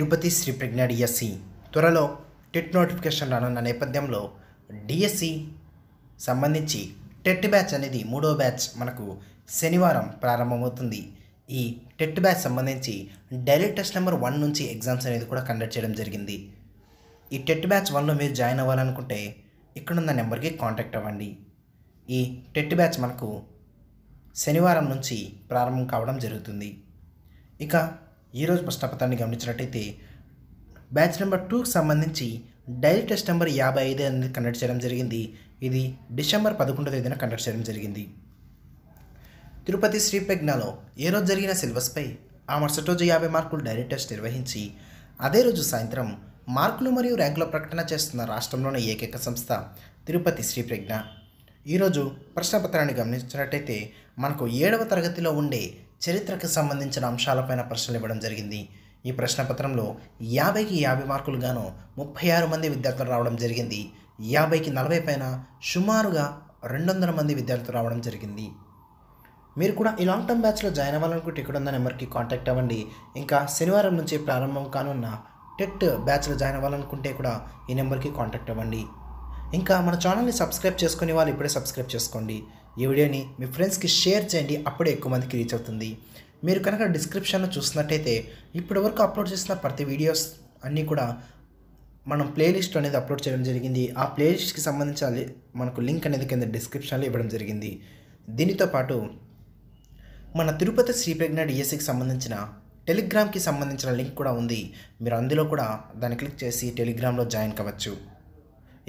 Tirupati Sriprajna DSC త్వరలో TET notification రానున్న నేపథ్యంలో డిఎస్సి సంబంధించి టెట్ బ్యాచ్ అనేది మూడో బ్యాచ్ మనకు శనివారం ప్రారంభమవుతుంది. ఈ టెట్ బ్యాచ్ సంబంధించి డైలీ టెస్ట్ నెంబర్ 1 నుంచి ఎగ్జామ్స్ అనేది కూడా కండక్ట్ చేయడం జరిగింది. ఈ టెట్ బ్యాచ్ 1లో మీరు జాయిన్ అవ్వాలనుకుంటే ఇక్కడున్న నెంబర్కి కాంటాక్ట్ అవ్వండి. ఈ టెట్ బ్యాచ్ మనకు శనివారం నుంచి ప్రారంభం కావడం జరుగుతుంది. ఇక ఈరోజు ప్రశ్నపత్రాన్ని గమనించినట్టయితే బ్యాచ్ నెంబర్ 2కి సంబంధించి డైలీ టెస్ట్ నెంబర్ 55 అనేది కండక్ట్ చేయడం జరిగింది. ఇది డిసెంబర్ 11వ తేదీన కండక్ట్ చేయడం జరిగింది. తిరుపతి శ్రీప్రజ్ఞలో ఏ రోజు జరిగిన సిలబస్పై ఆ మరుసటి రోజు 50 మార్కులు డైలీ టెస్ట్ నిర్వహించి అదే రోజు సాయంత్రం మార్కులు మరియు ర్యాంకుల ప్రకటన చేస్తున్న రాష్ట్రంలోని ఏకైక సంస్థ తిరుపతి శ్రీప్రజ్ఞ. ఈరోజు ప్రశ్నపత్రాన్ని గమనించినట్టయితే మనకు 7వ తరగతిలో ఉండే చరిత్రకు సంబంధించిన అంశాలపైన ప్రశ్నలు ఇవ్వడం జరిగింది. ఈ ప్రశ్నపత్రంలో 50కి 50 మార్కులు గాను 36 మంది విద్యార్థులు రావడం జరిగింది. 50కి 40 పైన సుమారుగా 200 మంది విద్యార్థులు రావడం జరిగింది. మీరు కూడా ఈ లాంగ్ టర్మ్ బ్యాచ్లో జాయిన్ అవ్వాలనుకుంటే ఇక్కడ ఉన్న నెంబర్కి కాంటాక్ట్ అవ్వండి. ఇంకా శనివారం నుంచి ప్రారంభం కానున్న టెట్ బ్యాచ్లో జాయిన్ అవ్వాలనుకుంటే కూడా ఈ నెంబర్కి కాంటాక్ట్ అవ్వండి. ఇంకా మన ఛానల్ని సబ్స్క్రైబ్ చేసుకునే వాళ్ళు ఇప్పుడే సబ్స్క్రైబ్ చేసుకోండి. ఈ వీడియోని మీ ఫ్రెండ్స్కి షేర్ చేయండి, అప్పుడే ఎక్కువ మందికి రీచ్ అవుతుంది. మీరు కనుక డిస్క్రిప్షన్లో చూసినట్టయితే ఇప్పటివరకు అప్లోడ్ చేసిన ప్రతి వీడియోస్ అన్నీ కూడా మనం ప్లేలిస్ట్ అనేది అప్లోడ్ చేయడం జరిగింది. ఆ ప్లేలిస్ట్కి సంబంధించి మనకు లింక్ అనేది కింద డిస్క్రిప్షన్లో ఇవ్వడం జరిగింది. దీనితో పాటు మన తిరుపతి శ్రీప్రజ్ఞ డిఎస్సికి సంబంధించిన టెలిగ్రామ్కి సంబంధించిన లింక్ కూడా ఉంది. మీరు అందులో కూడా దాన్ని క్లిక్ చేసి టెలిగ్రామ్లో జాయిన్ కావచ్చు.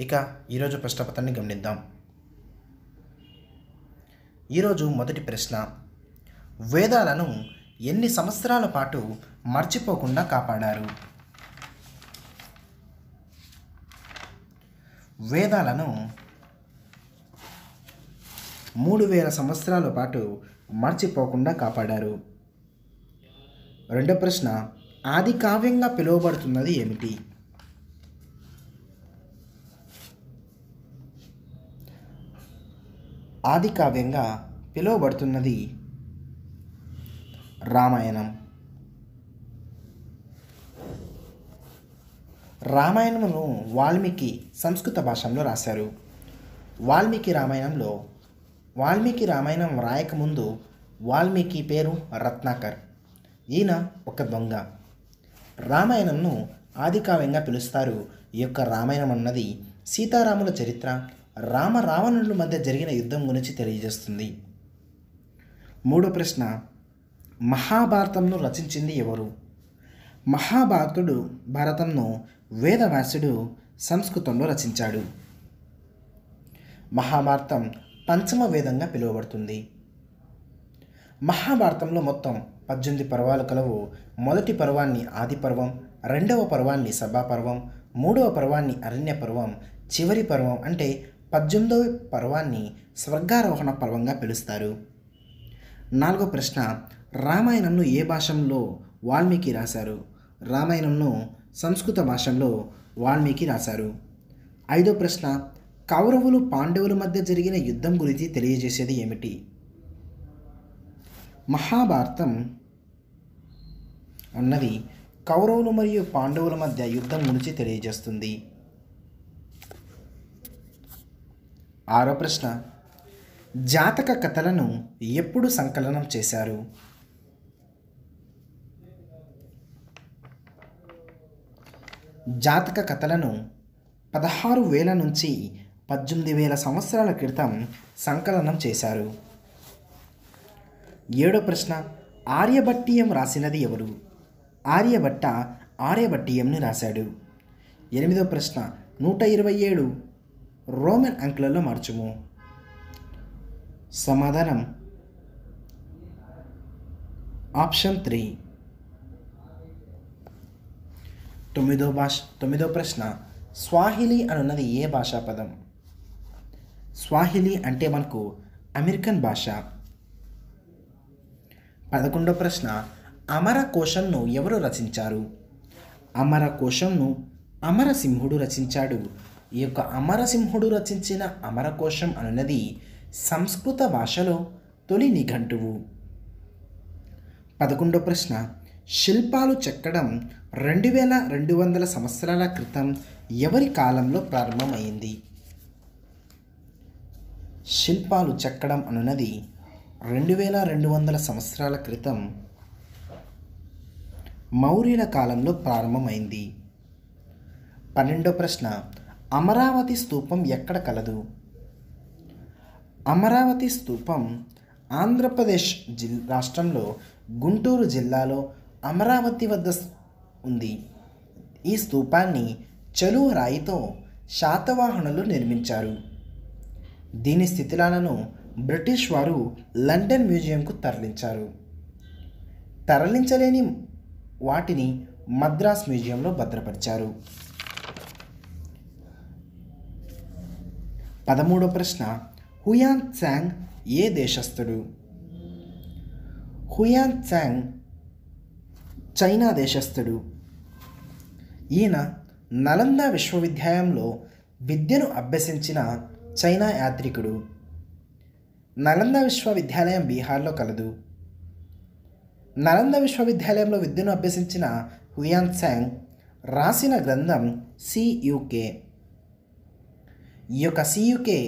ఇక ఈరోజు ప్రశ్నపత్రాన్ని గమనిద్దాం. ఈరోజు మొదటి ప్రశ్న, వేదాలను ఎన్ని సంవత్సరాల పాటు మర్చిపోకుండా కాపాడారు? వేదాలను 3000 సంవత్సరాల పాటు మర్చిపోకుండా కాపాడారు. రెండో ప్రశ్న, ఆది కావ్యంగా పిలువబడుతున్నది ఏమిటి? ఆది కావ్యంగా పిలువబడుతున్నది రామాయణం. రామాయణమును వాల్మీకి సంస్కృత భాషలో రాశారు. వాల్మీకి రామాయణం రాయకముందు వాల్మీకి పేరు రత్నాకర్. ఈయన ఒక దొంగ. రామాయణంను ఆది కావ్యంగా పిలుస్తారు. ఈ యొక్క రామాయణం అన్నది సీతారాముల చరిత్ర, రామ రావణుల మధ్య జరిగిన యుద్ధం గురించి తెలియజేస్తుంది. మూడో ప్రశ్న, మహాభారతంను రచించింది ఎవరు? భారతంను వేదవ్యాసుడు సంస్కృతంలో రచించాడు. మహాభారతం పంచమ వేదంగా పిలువబడుతుంది. మహాభారతంలో మొత్తం 18 పర్వాలు కలవు. మొదటి పర్వాన్ని ఆది పర్వం, రెండవ పర్వాన్ని సభా పర్వం, మూడవ పర్వాన్ని అరణ్య పర్వం, చివరి పర్వం అంటే 18వ పర్వాన్ని స్వర్గారోహణ పర్వంగా పిలుస్తారు. నాలుగో ప్రశ్న, రామాయణంను ఏ భాషలో వాల్మీకి రాశారు? రామాయణంను సంస్కృత భాషలో వాల్మీకి రాశారు. ఐదో ప్రశ్న, కౌరవులు పాండవుల మధ్య జరిగిన యుద్ధం గురించి తెలియజేసేది ఏమిటి? మహాభారతం అన్నది కౌరవులు మరియు పాండవుల మధ్య యుద్ధం గురించి తెలియజేస్తుంది. ఆరో ప్రశ్న, జాతక కథలను ఎప్పుడు సంకలనం చేశారు? జాతక కథలను 16,000 నుంచి 18,000 సంవత్సరాల క్రితం సంకలనం చేశారు. ఏడో ప్రశ్న, ఆర్యభట్టీయం రాసినది ఎవరు? ఆర్యభట్ట ఆర్యభట్టీయంని రాశాడు. ఎనిమిదో ప్రశ్న, 127 రోమన్ అంకెలలో మార్చుము. సమాధానం ఆప్షన్ 3. తొమ్మిదో ప్రశ్న, స్వాహిలి అనున్నది ఏ భాషా పదం? స్వాహిలి అంటే మనకు అమెరికన్ భాష. 11వ ప్రశ్న, అమరకోశంను ఎవరు రచించారు? అమరకోశంను అమరసింహుడు రచించాడు. ఈ యొక్క అమరసింహుడు రచించిన అమరకోశం అనున్నది సంస్కృత భాషలో తొలి నిఘంటువు. 11వ ప్రశ్న, శిల్పాలు చెక్కడం 2200 సంవత్సరాల క్రితం ఎవరి కాలంలో ప్రారంభమైంది? శిల్పాలు చెక్కడం అనునది 2200 సంవత్సరాల క్రితం మౌర్యుల కాలంలో ప్రారంభమైంది. 12వ ప్రశ్న, అమరావతి స్తూపం ఎక్కడ కలదు? అమరావతి స్తూపం ఆంధ్రప్రదేశ్ రాష్ట్రంలో గుంటూరు జిల్లాలో అమరావతి వద్ద ఉంది. ఈ స్తూపాన్ని చలువ రాయితో శాతవాహనులు నిర్మించారు. దీని శిథిలాలను బ్రిటిష్ వారు లండన్ మ్యూజియంకు తరలించారు. తరలించలేని వాటిని మద్రాస్ మ్యూజియంలో భద్రపరిచారు. 13వ ప్రశ్న, హుయాన్ త్సాంగ్ ఏ దేశస్థుడు? హుయాన్ త్సాంగ్ చైనా దేశస్థుడు. ఈయన నలంద విశ్వవిద్యాలయంలో విద్యను అభ్యసించిన చైనా యాత్రికుడు. నలంద విశ్వవిద్యాలయం బీహార్లో కలదు. నలంద విశ్వవిద్యాలయంలో విద్యను అభ్యసించిన హుయాన్ త్సాంగ్ రాసిన గ్రంథం సియుకే. ఈ యొక్క సియుకే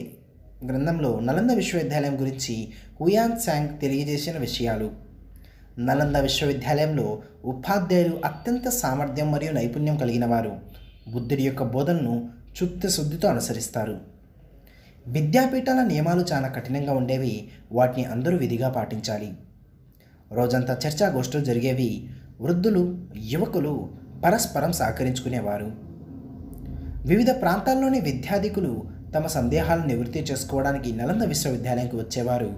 గ్రంథంలో నలంద విశ్వవిద్యాలయం గురించి హుయాన్ త్సాంగ్ తెలియజేసిన విషయాలు. నలంద విశ్వవిద్యాలయంలో ఉపాధ్యాయులు అత్యంత సామర్థ్యం మరియు నైపుణ్యం కలిగిన వారు బుద్ధుడి యొక్క బోధనను చిత్తశుద్ధితో అనుసరిస్తారు. విద్యాపీఠాల నియమాలు చాలా కఠినంగా ఉండేవి, వాటిని అందరూ విధిగా పాటించాలి. రోజంతా చర్చాగోష్ఠులు జరిగేవి. వృద్ధులు యువకులు పరస్పరం సహకరించుకునేవారు. వివిధ ప్రాంతాల్లోని విద్యార్థికులు తమ సందేహాలను నివృత్తి చేసుకోవడానికి నలంద విశ్వవిద్యాలయానికి వచ్చేవారు.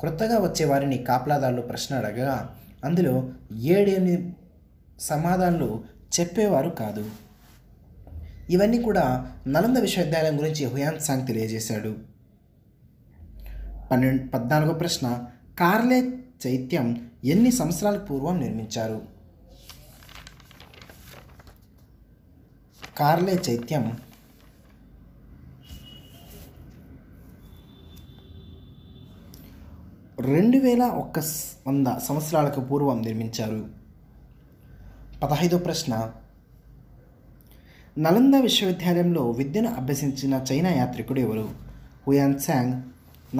క్రొత్తగా వచ్చేవారిని కాపలాదారులు ప్రశ్న అడగగా అందులో 7-8 సమాధానాలు చెప్పేవారు కాదు. ఇవన్నీ కూడా నలంద విశ్వవిద్యాలయం గురించి హుయాన్ త్సాంగ్ తెలియజేశాడు. 14వ ప్రశ్న, కార్లే చైత్యం ఎన్ని సంవత్సరాల పూర్వం నిర్మించారు? కార్లే చైత్యం 2100 సంవత్సరాలకు పూర్వం నిర్మించారు. 15వ ప్రశ్న, నలంద విశ్వవిద్యాలయంలో విద్యను అభ్యసించిన చైనా యాత్రికుడు ఎవరు? హుయాన్ త్సాంగ్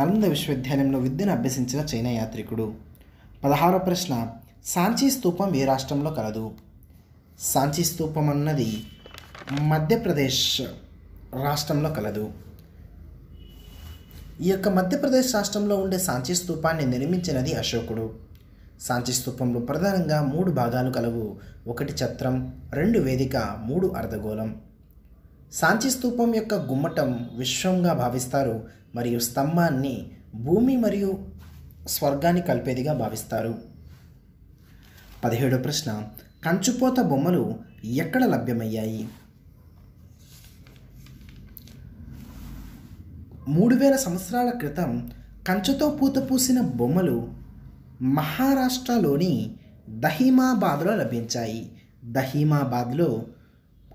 నలంద విశ్వవిద్యాలయంలో విద్యను అభ్యసించిన చైనా యాత్రికుడు. 16వ ప్రశ్న, సాంచి స్తూపం ఏ రాష్ట్రంలో కలదు? సాంచి స్తూపం అన్నది మధ్యప్రదేశ్ రాష్ట్రంలో కలదు. ఈ యొక్క మధ్యప్రదేశ్ రాష్ట్రంలో ఉండే సాంచి స్తూపాన్ని నిర్మించినది అశోకుడు. సాంచి స్తూపంలో ప్రధానంగా 3 భాగాలు కలవు. 1 ఛత్రం, 2 వేదిక, 3 అర్ధగోళం. సాంచి స్తూపం యొక్క గుమ్మటం విశ్వంగా భావిస్తారు మరియు స్తంభాన్ని భూమి మరియు స్వర్గాన్ని కలిపేదిగా భావిస్తారు. 17వ ప్రశ్న, కంచుపోత బొమ్మలు ఎక్కడ లభ్యమయ్యాయి? 3000 సంవత్సరాల క్రితం కంచుతో పూత పూసిన బొమ్మలు మహారాష్ట్రలోని దహిమాబాద్లో లభించాయి. దహిమాబాద్లో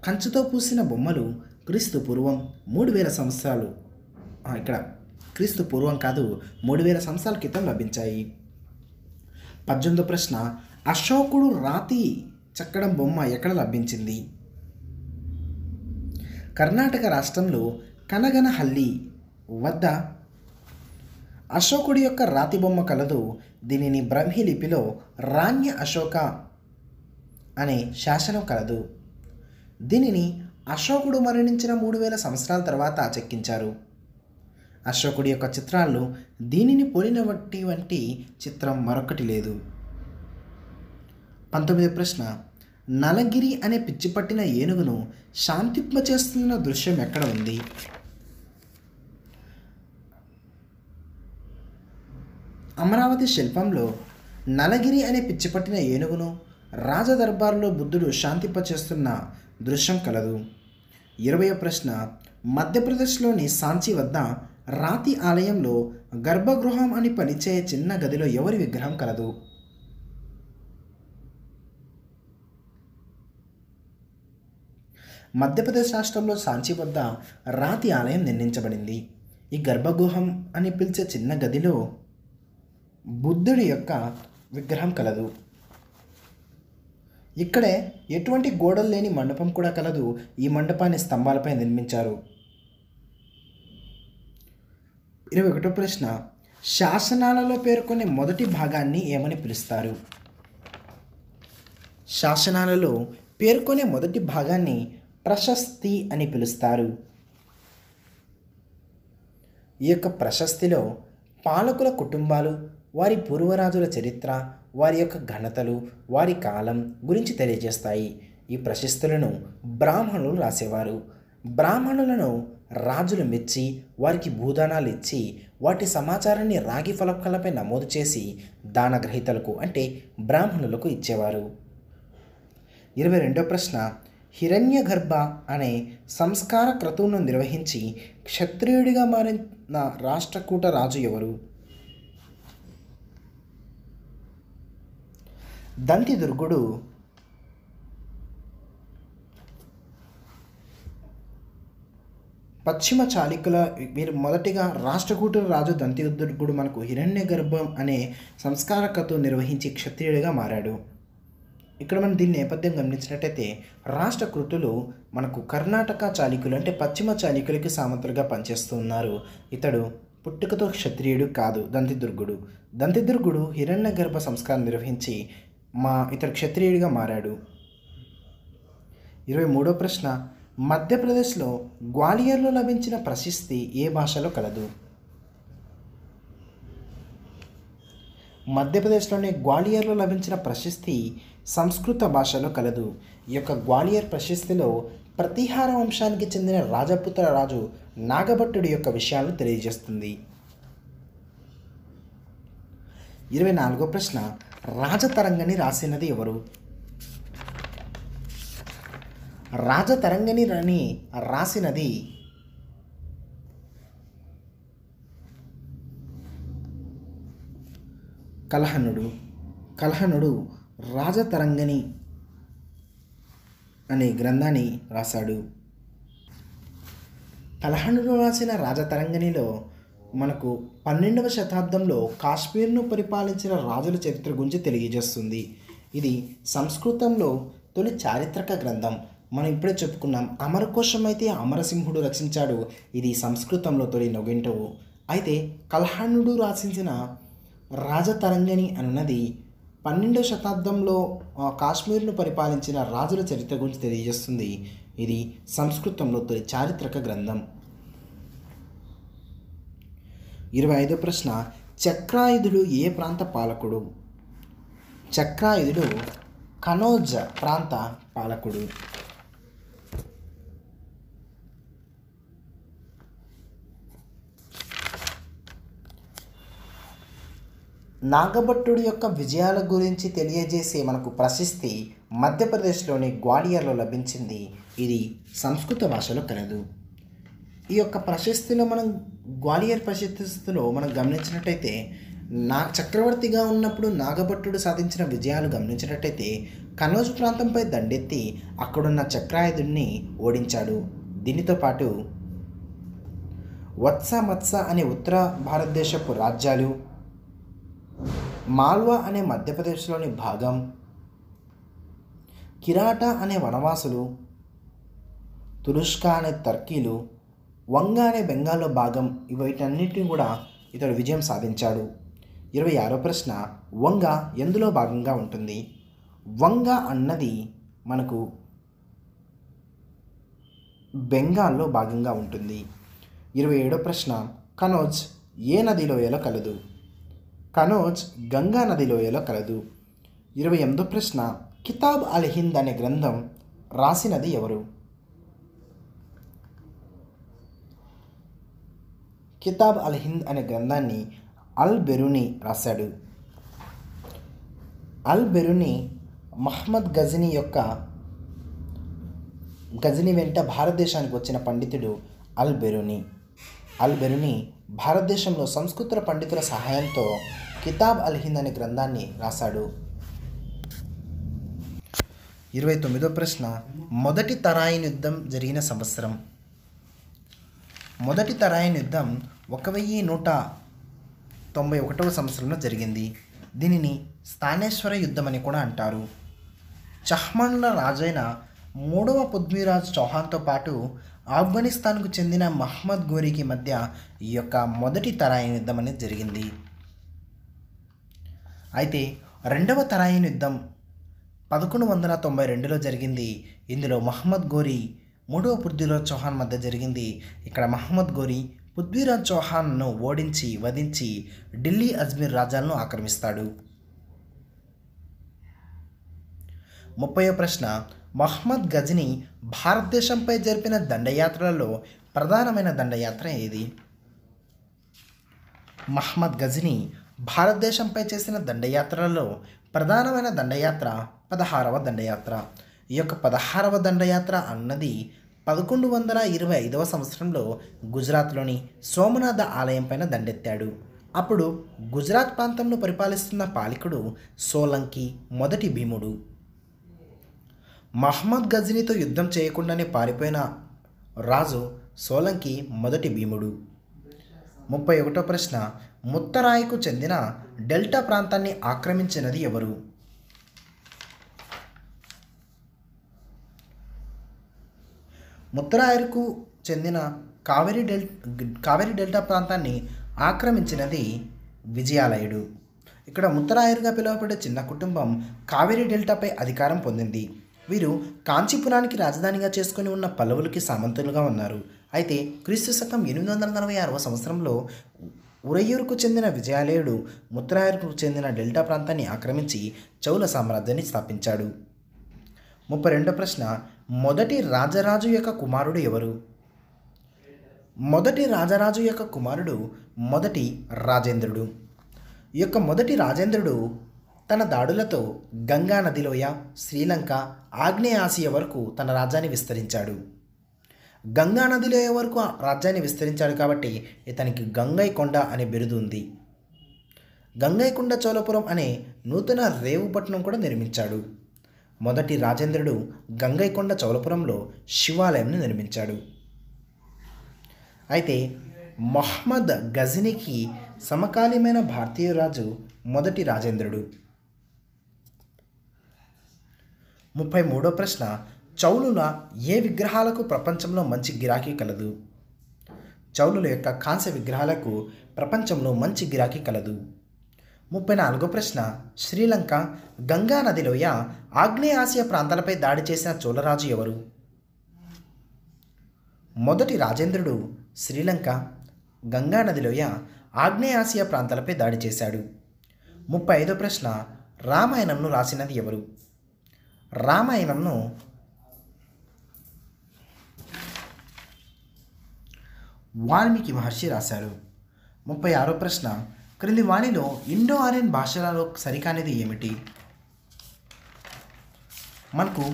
కంచుతో పూసిన బొమ్మలు క్రీస్తుపూర్వం 3000 సంవత్సరాలు, ఇక్కడ క్రీస్తుపూర్వం కాదు 3000 సంవత్సరాల క్రితం లభించాయి. 18వ ప్రశ్న, అశోకుడు రాతి చెక్కడం బొమ్మ ఎక్కడ లభించింది? కర్ణాటక రాష్ట్రంలో కనగనహల్లి వద్ద అశోకుడి యొక్క రాతి బొమ్మ కలదు. దీనిని బ్రహ్మి లిపిలో రాణ్య అశోక అనే శాసనం కలదు. దీనిని అశోకుడు మరణించిన 3000 సంవత్సరాల తర్వాత చెక్కించారు. అశోకుడి యొక్క చిత్రాల్లో దీనిని పోలినటువంటి చిత్రం మరొకటి లేదు. 19వ ప్రశ్న, నలగిరి అనే పిచ్చిపట్టిన ఏనుగును శాంతింప చేస్తున్న దృశ్యం ఎక్కడ ఉంది? అమరావతి శిల్పంలో నలగిరి అనే పిచ్చిపట్టిన ఏనుగును రాజదర్బార్లో బుద్ధుడు శాంతింపచేస్తున్న దృశ్యం కలదు. 20వ ప్రశ్న, మధ్యప్రదేశ్లోని సాంచి వద్ద రాతి ఆలయంలో గర్భగృహం అని పిలిచే చిన్న గదిలో ఎవరి విగ్రహం కలదు? మధ్యప్రదేశ్ రాష్ట్రంలో సాంచి వద్ద రాతి ఆలయం నిర్మించబడింది. ఈ గర్భగృహం అని పిలిచే చిన్న గదిలో బుద్ధుడి యొక్క విగ్రహం కలదు. ఇక్కడే ఎటువంటి గోడలు లేని మండపం కూడా కలదు. ఈ మండపాన్ని స్తంభాలపై నిర్మించారు. 21వ ప్రశ్న, శాసనాలలో పేర్కొనే మొదటి భాగాన్ని ఏమని పిలుస్తారు? శాసనాలలో పేర్కొనే మొదటి భాగాన్ని ప్రశస్తి అని పిలుస్తారు. ఈ యొక్క ప్రశస్తిలో పాలకుల కుటుంబాలు, వారి పూర్వరాజుల చరిత్ర, వారి యొక్క ఘనతలు, వారి కాలం గురించి తెలియజేస్తాయి. ఈ ప్రశస్తులను బ్రాహ్మణులు రాసేవారు. బ్రాహ్మణులను రాజులు మెచ్చి వారికి భూదానాలు ఇచ్చి వాటి సమాచారాన్ని రాగి ఫలకాలపై నమోదు చేసి దానగ్రహీతలకు అంటే బ్రాహ్మణులకు ఇచ్చేవారు. 22వ ప్రశ్న, హిరణ్యగర్భ అనే సంస్కార క్రతువును నిర్వహించి క్షత్రియుడిగా మారిన రాష్ట్రకూట రాజు ఎవరు? దంతిదుర్గుడు పశ్చిమ చాళుక్యుల వీరు మొదటిగా రాష్ట్రకూటుల రాజు దంతిదుర్గుడు మనకు హిరణ్యగర్భం అనే సంస్కారకతో నిర్వహించి క్షత్రియుడిగా మారాడు. ఇక్కడ మనం దీని నేపథ్యం గమనించినట్టయితే రాష్ట్రకృతులు మనకు కర్ణాటక చాళుక్యులు అంటే పశ్చిమ చాళుక్యులకి సామంతులుగా పనిచేస్తూ ఉన్నారు. ఇతడు పుట్టుకతో క్షత్రియుడు కాదు. దంతిదుర్గుడు హిరణ్యగర్భ సంస్కారం నిర్వహించి ఇతడు క్షత్రియుడిగా మారాడు. 23వ ప్రశ్న, మధ్యప్రదేశ్లో గ్వాలియర్లో లభించిన ప్రశస్తి ఏ భాషలో కలదు? మధ్యప్రదేశ్లోని గ్వాలియర్లో లభించిన ప్రశస్తి సంస్కృత భాషలో కలదు. ఈ యొక్క గ్వాలియర్ ప్రశస్తిలో ప్రతిహార వంశానికి చెందిన రాజపుత్ర రాజు నాగభట్టుడి యొక్క విషయాలను తెలియజేస్తుంది. 24వ ప్రశ్న, రాజతరంగిణి రాసినది ఎవరు? రాజతరంగిణి అని రాసినది కల్హనుడు. కల్హనుడు రాజతరంగిణి అనే గ్రంథాన్ని రాశాడు. కల్హనుడు రాసిన రాజతరంగిణిలో మనకు 12వ శతాబ్దంలో కాశ్మీర్ను పరిపాలించిన రాజుల చరిత్ర గురించి తెలియజేస్తుంది. ఇది సంస్కృతంలో తొలి చారిత్రక గ్రంథం. మనం ఇప్పుడే చెప్పుకున్నాం అమరకోశం అయితే అమరసింహుడు రచించాడు, ఇది సంస్కృతంలో తొలి నొగింటవు. అయితే కల్హనుడు రచించిన రాజతరంగిణి అన్నది 12వ శతాబ్దంలో కాశ్మీర్ను పరిపాలించిన రాజుల చరిత్ర గురించి తెలియజేస్తుంది. ఇది సంస్కృతంలో తొలి చారిత్రక గ్రంథం. 25వ ప్రశ్న, చక్రాయుధుడు ఏ ప్రాంత పాలకుడు? చక్రాయుధుడు కనోజ్ ప్రాంత పాలకుడు. 'నాగభట్టుడు' యొక్క విజయాల గురించి తెలియజేసే మనకు ప్రశస్తి మధ్యప్రదేశ్లోని గ్వాలియర్లో లభించింది. ఇది సంస్కృత భాషలో కలదు. ఈ యొక్క ప్రశస్తిలో మనం గ్వాలియర్ ప్రశస్తిలో మనం గమనించినట్టయితే చక్రవర్తిగా ఉన్నప్పుడు నాగభట్టుడు సాధించిన విజయాలు గమనించినట్టయితే కనోజ్ ప్రాంతంపై దండెత్తి అక్కడున్న చక్రాయుధుడిని ఓడించాడు. దీనితో పాటు వత్స మత్స అనే ఉత్తర భారతదేశపు రాజ్యాలు, మాల్వా అనే మధ్యప్రదేశ్లోని భాగం, కిరాటా అనే వనవాసులు, తురుష్కా అనే టర్కీలు, వంగ అనే బెంగాల్లో భాగం వీటన్నిటిని కూడా ఇతడు విజయం సాధించాడు. 26వ ప్రశ్న, వంగ ఎందులో భాగంగా ఉంటుంది? వంగ అన్నది మనకు బెంగాల్లో భాగంగా ఉంటుంది. 27వ ప్రశ్న, కనోజ్ ఏ నది లోయలో కలదు? కనోజ్ గంగా నది లోయలో కలదు. 28వ ప్రశ్న, కితాబ్ అల్ హింద్ అనే గ్రంథం రాసినది ఎవరు? కితాబ్ అల్ హింద్ అనే గ్రంథాన్ని అల్-బిరూని రాశాడు. అల్-బిరూని మహ్మద్ గజనీ యొక్క గజనీ వెంట భారతదేశానికి వచ్చిన పండితుడు అల్-బిరూని. అల్-బిరూని భారతదేశంలో సంస్కృత పండితుల సహాయంతో కితాబ్ అల్ హింద్ అనే గ్రంథాన్ని రాశాడు. 29వ ప్రశ్న, మొదటి తరాయిన్ యుద్ధం జరిగిన సంవత్సరం? మొదటి తరాయిన్ యుద్ధం 1191వ సంవత్సరంలో జరిగింది. దీనిని స్థానేశ్వర యుద్ధం అని కూడా అంటారు. చహ్మన్ల రాజైన మూడవ పృథ్వీరాజ్ చౌహాన్తో పాటు ఆఫ్ఘనిస్తాన్కు చెందిన మహ్మద్ ఘోరీకి మధ్య ఈ యొక్క మొదటి తరాయిన యుద్ధం అనేది జరిగింది. అయితే రెండవ తరాయిన యుద్ధం 1192లో జరిగింది. ఇందులో మహ్మద్ ఘోరీ మూడవ పృథ్వీరాజ్ చౌహాన్ మధ్య జరిగింది. ఇక్కడ మహ్మద్ ఘోరీ పృథ్వీరాజ్ చౌహాన్ను ఓడించి వధించి ఢిల్లీ అజ్మీర్ రాజాలను ఆక్రమిస్తాడు. 30వ ప్రశ్న, మహ్మద్ ఘజ్ని భారతదేశంపై జరిపిన దండయాత్రలలో ప్రధానమైన దండయాత్ర ఏది? మహ్మద్ ఘజ్ని భారతదేశంపై చేసిన దండయాత్రలలో ప్రధానమైన దండయాత్ర 16వ దండయాత్ర. ఈ యొక్క 16వ దండయాత్ర అన్నది 1125 సంవత్సరంలో గుజరాత్లోని సోమనాథ ఆలయం పైన దండెత్తాడు. అప్పుడు గుజరాత్ ప్రాంతంలో పరిపాలిస్తున్న పాలకుడు సోలంకి మొదటి భీముడు. మహ్మద్ ఘజ్నీతో యుద్ధం చేయకుండానే పారిపోయిన రాజు సోలంకి మొదటి భీముడు. 31వ ప్రశ్న, ముత్తరాయికు చెందిన డెల్టా ప్రాంతాన్ని ఆక్రమించినది ఎవరు? ముత్తరాయికు చెందిన కావేరీ డెల్టా ప్రాంతాన్ని ఆక్రమించినది విజయాలయుడు. ఇక్కడ ముత్తరాయరుగా పిలువబడే చిన్న కుటుంబం కావేరీ డెల్టాపై అధికారం పొందింది. వీరు కాంచీపురానికి రాజధానిగా చేసుకుని ఉన్న పల్లవులకి సామంతులుగా ఉన్నారు. అయితే క్రీస్తు శకం 846వ సంవత్సరంలో ఉరయ్యూరుకు చెందిన విజయాలయుడు ముత్తరాయరుకు చెందిన డెల్టా ప్రాంతాన్ని ఆక్రమించి చౌల సామ్రాజ్యాన్ని స్థాపించాడు. 32వ ప్రశ్న, మొదటి రాజరాజు యొక్క కుమారుడు ఎవరు? మొదటి రాజరాజు యొక్క కుమారుడు మొదటి రాజేంద్రుడు. ఈ యొక్క మొదటి రాజేంద్రుడు తన దాడులతో గంగా నదిలోయ, శ్రీలంక, ఆగ్నేయాసియా వరకు తన రాజ్యాన్ని విస్తరించాడు. గంగా నదిలోయ వరకు రాజ్యాన్ని విస్తరించాడు కాబట్టి ఇతనికి గంగైకొండ అనే బిరుదు ఉంది. గంగైకొండ చోళపురం అనే నూతన రేవుపట్నం కూడా నిర్మించాడు. మొదటి రాజేంద్రుడు గంగైకొండ చోళపురంలో శివాలయంను నిర్మించాడు. అయితే మహ్మద్ ఘజ్నీకి సమకాలీమైన భారతీయ రాజు మొదటి రాజేంద్రుడు. 33వ ప్రశ్న, చౌలుల ఏ విగ్రహాలకు ప్రపంచంలో మంచి గిరాకీ కలదు? చౌలుల యొక్క కాంస్య విగ్రహాలకు ప్రపంచంలో మంచి గిరాకీ కలదు. 34వ ప్రశ్న, శ్రీలంక, గంగా నదిలోయ, ఆగ్నేయాసియా ప్రాంతాలపై దాడి చేసిన చోళరాజు ఎవరు? మొదటి రాజేంద్రుడు శ్రీలంక, గంగా నదిలోయ, ఆగ్నేయాసియా ప్రాంతాలపై దాడి చేశాడు. 35వ ప్రశ్న, రామాయణంను రాసినది ఎవరు? రామాయణంను వాల్మీకి మహర్షి రాశారు. 36వ ప్రశ్న, క్రింది వాణిలో ఇండో ఆర్యన్ భాషలలో సరికానిది ఏమిటి? మనకు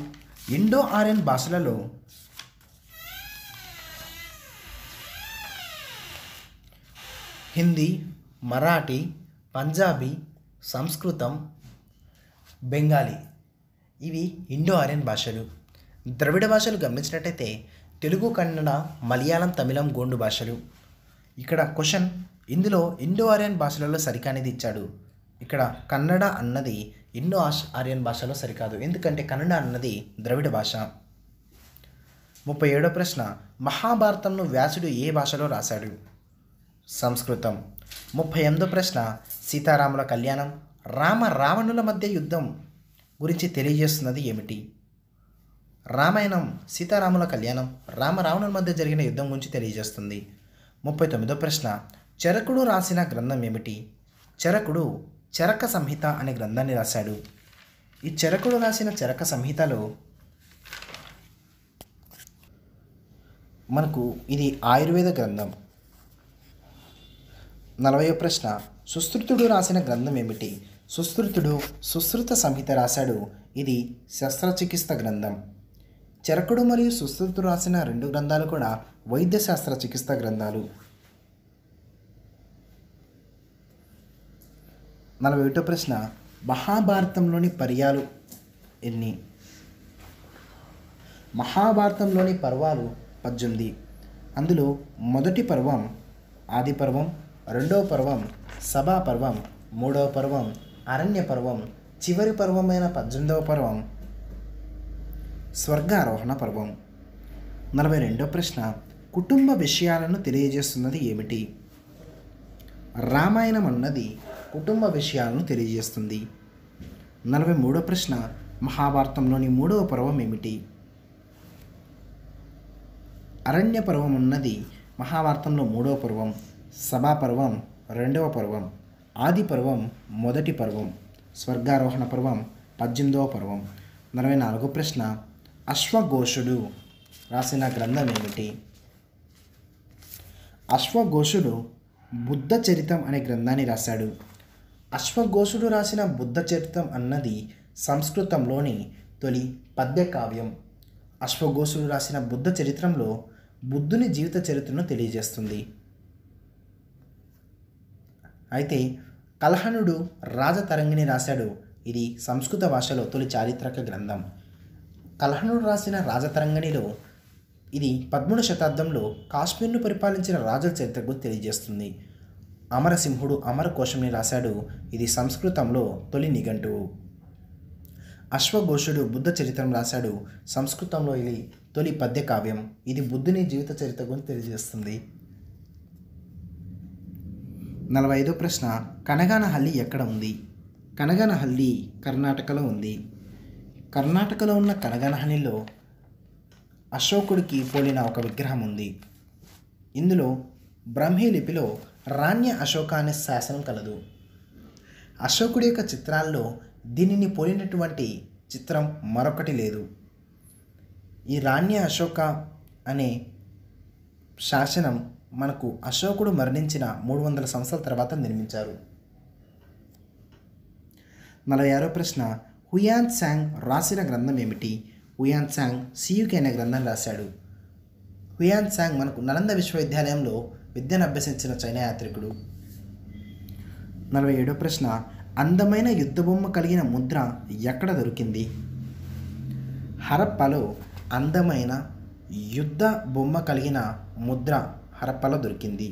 ఇండో ఆర్యన్ భాషలలో హిందీ, మరాఠీ, పంజాబీ, సంస్కృతం, బెంగాలీ ఇవి ఇండో ఆర్యన్ భాషలు. ద్రవిడ భాషలు గమనించినట్టయితే తెలుగు, కన్నడ, మలయాళం, తమిళం, గోండు భాషలు. ఇక్కడ క్వశ్చన్ ఇందులో ఇండో ఆర్యన్ భాషలలో సరికానిది ఇచ్చాడు. ఇక్కడ కన్నడ అన్నది ఇండో ఆర్యన్ భాషలో సరికాదు, ఎందుకంటే కన్నడ అన్నది ద్రవిడ భాష. 37వ ప్రశ్న, మహాభారతంను వ్యాసుడు ఏ భాషలో రాశాడు? సంస్కృతం. 38వ ప్రశ్న, సీతారాముల కళ్యాణం రామ రావణుల మధ్య యుద్ధం గురించి తెలియజేస్తున్నది ఏమిటి? రామాయణం సీతారాముల కళ్యాణం రామ రావణుల మధ్య జరిగిన యుద్ధం గురించి తెలియజేస్తుంది. 39వ ప్రశ్న, చరకుడు రాసిన గ్రంథం ఏమిటి? చరకుడు చరక సంహిత అనే గ్రంథాన్ని రాశాడు. ఈ చరకుడు రాసిన చరక సంహితలో మనకు ఇది ఆయుర్వేద గ్రంథం. 40వ ప్రశ్న, సుశ్రుతుడు రాసిన గ్రంథం ఏమిటి? సుశ్రుతుడు సుశ్రుత సంహిత రాశాడు. ఇది శస్త్రచికిత్స గ్రంథం. చరకుడు మరియు సుశ్రుతుడు రాసిన రెండు గ్రంథాలు కూడా వైద్య శాస్త్ర చికిత్స గ్రంథాలు. 41వ ప్రశ్న, మహాభారతంలోని పర్యాలు ఎన్ని? మహాభారతంలోని పర్వాలు 18. అందులో మొదటి పర్వం ఆది పర్వం, రెండవ పర్వం సభా పర్వం, మూడవ పర్వం అరణ్య పర్వం, చివరి పర్వమైన 18వ పర్వం స్వర్గారోహణ పర్వం. 42వ ప్రశ్న, కుటుంబ విషయాలను తెలియజేస్తున్నది ఏమిటి? రామాయణం అన్నది కుటుంబ విషయాలను తెలియజేస్తుంది. 43వ ప్రశ్న, మహాభారతంలోని మూడవ పర్వం ఏమిటి? అరణ్య పర్వం అన్నది మహాభారతంలో మూడవ పర్వం, సభా పర్వం రెండవ పర్వం, ఆది పర్వం మొదటి పర్వం, స్వర్గారోహణ పర్వం 18వ పర్వం. 44వ ప్రశ్న, అశ్వఘోషుడు రాసిన గ్రంథం ఏమిటి? అశ్వఘోషుడు బుద్ధ చరిత్రం అనే గ్రంథాన్ని రాశాడు. అశ్వఘోషుడు రాసిన బుద్ధ చరిత్రం అన్నది సంస్కృతంలోని తొలి పద్య కావ్యం. అశ్వఘోషుడు రాసిన బుద్ధ చరిత్రంలో బుద్ధుని జీవిత చరిత్రను తెలియజేస్తుంది. అయితే కల్హణుడు రాజతరంగిణి రాశాడు. ఇది సంస్కృత భాషలో తొలి చారిత్రక గ్రంథం. కల్హణుడు రాసిన రాజతరంగిణిలో ఇది 13వ శతాబ్దంలో కాశ్మీర్ను పరిపాలించిన రాజుల చరిత్రకు తెలియజేస్తుంది. అమరసింహుడు అమరకోశంని రాశాడు. ఇది సంస్కృతంలో తొలి నిఘంటువు. అశ్వఘోషుడు బుద్ధ చరిత్రం రాశాడు. సంస్కృతంలో ఇది తొలి పద్య కావ్యం. ఇది బుద్ధుని జీవిత చరిత్ర గురించి తెలియజేస్తుంది. 45వ ప్రశ్న, కనగానహల్లి ఎక్కడ ఉంది? కనగానహల్లి కర్ణాటకలో ఉంది. కర్ణాటకలో ఉన్న కనగానహల్లిలో అశోకుడికి పోలిన ఒక విగ్రహం ఉంది. ఇందులో బ్రహ్మీ లిపిలో రాణ్య అశోక అనే శాసనం కలదు. అశోకుడి యొక్క చిత్రాల్లో దీనిని పోలినటువంటి చిత్రం మరొకటి లేదు. ఈ రాణ్య అశోక అనే శాసనం మనకు అశోకుడు మరణించిన 300 సంవత్సరాల తర్వాత నిర్మించారు. 46వ ప్రశ్న, హుయాన్ త్సాంగ్ రాసిన గ్రంథం ఏమిటి? హుయాన్ త్సాంగ్ సియుకి అనే గ్రంథం రాశాడు. హుయాన్ త్సాంగ్ మనకు నలంద విశ్వవిద్యాలయంలో విద్యను అభ్యసించిన చైనా యాత్రికుడు. 47వ ప్రశ్న, అందమైన యుద్ధబొమ్మ కలిగిన ముద్ర ఎక్కడ దొరికింది? హరప్పలో అందమైన యుద్ధ బొమ్మ కలిగిన ముద్ర హరప్పలో దొరికింది.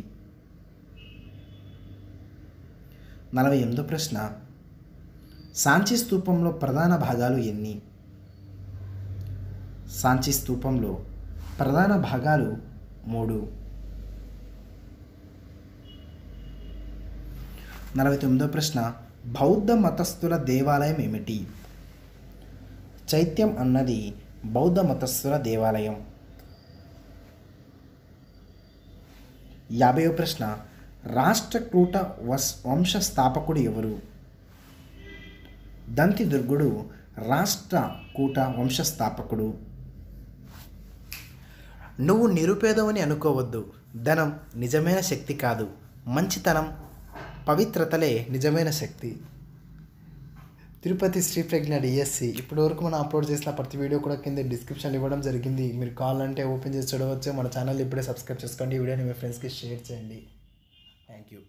48వ ప్రశ్న, సాంచి స్తూపంలో ప్రధాన భాగాలు ఎన్ని? సాంచి స్తూపంలో ప్రధాన భాగాలు 3. 49వ ప్రశ్న, బౌద్ధ మతస్థుల దేవాలయం ఏమిటి? చైత్యం అన్నది బౌద్ధ మతస్థుల దేవాలయం. 50వ ప్రశ్న, రాష్ట్రకూట వంశ స్థాపకుడు ఎవరు? దంతిదుర్గుడు రాష్ట్రకూట వంశస్థాపకుడు. నువ్వు నిరుపేదవని అనుకోవద్దు. ధనం నిజమైన శక్తి కాదు. మంచితనం, పవిత్రతలే నిజమైన శక్తి. తిరుపతి శ్రీప్రజ్ఞ డిఎస్సి. ఇప్పటివరకు మనం అప్లోడ్ చేసిన ప్రతి వీడియో కూడా కింద డిస్క్రిప్షన్ ఇవ్వడం జరిగింది. మీరు కావాలంటే ఓపెన్ చేసి చూడవచ్చు. మన ఛానల్ ఇప్పుడే సబ్స్క్రైబ్ చేసుకోండి. ఈ వీడియోని మీ ఫ్రెండ్స్కి షేర్ చేయండి. Thank you.